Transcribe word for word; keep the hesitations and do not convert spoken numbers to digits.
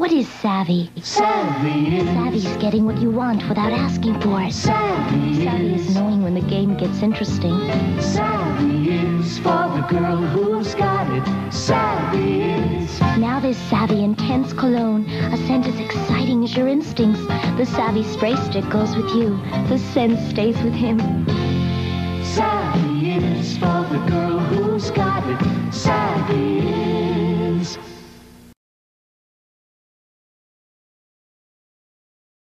What is savvy? Savvy is... Savvy is getting what you want without asking for it. Savvy, savvy is... is knowing when the game gets interesting. Savvy is for the girl who's got it. Savvy is... Now there's Savvy Intense Cologne, a scent as exciting as your instincts. The Savvy spray stick goes with you. The scent stays with him. Savvy is for the girl